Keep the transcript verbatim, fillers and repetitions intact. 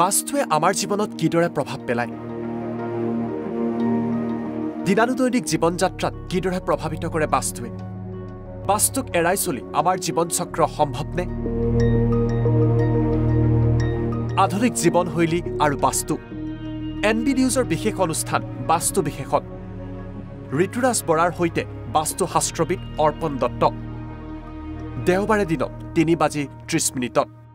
বাস্তুৱে আমাৰ জীৱনত কিদৰে প্ৰভাৱ পেলায় দিনানুদৈনিক জীৱন যাত্ৰাত কিদৰে প্ৰভাৱিত কৰে বাস্তুৱে বাস্তুক এৰাই চলি আমাৰ জীৱন চক্ৰ সম্ভৱ নে আধুনিক জীৱন শৈলী আৰু বাস্তু এনবি নিউজৰ বিশেষ অনুষ্ঠান বাস্তু বিশেষত ঋতুৰাজ বৰাৰ হৈতে বাস্তু শাস্ত্ৰবিদ অৰ্পণ দত্ত দেওবাৰে দিনত তিনি বাজি ত্ৰিশ মিনিটত